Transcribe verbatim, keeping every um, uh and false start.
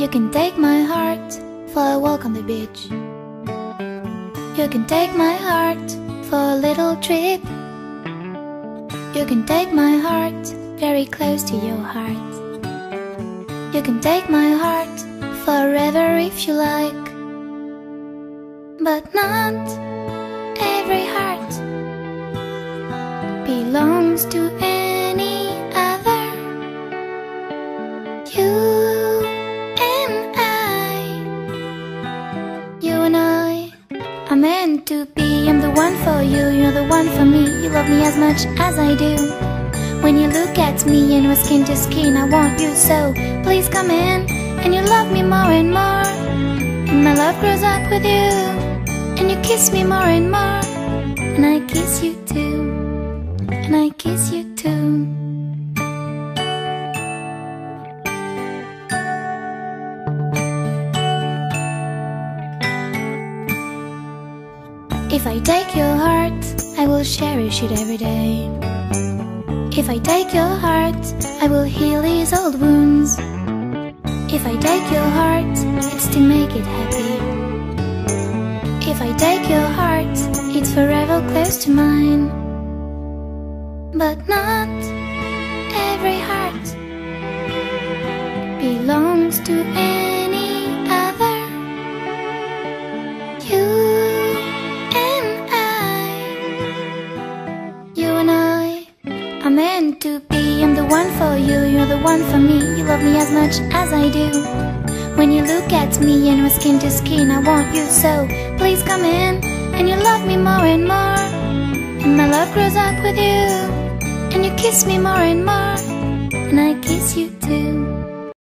You can take my heart for a walk on the beach. You can take my heart for a little trip. You can take my heart very close to your heart. You can take my heart forever if you like. But not every heart belongs to any other. You and I, you and I are meant to be. I'm the one for you, you're the one for me. You love me as much as I do. When you look at me and we're skin to skin, I want you so. Please come in, and you love me more and more. And my love grows up with you. And you kiss me more and more. And I kiss you too. And I kiss you too. If I take your heart, I will cherish it every day. If I take your heart, I will heal these old wounds. If I take your heart, it's to make it happy. If I take your heart, it's forever close to mine. But not every heart belongs to any other. You and I, you and I are meant to be. I'm the one for you, you're the one for me. You love me as much as I do. When you look at me and we're skin to skin, I want you so. Please come in, and you love me more and more. And my love grows up with you. And you kiss me more and more. And I kiss you too.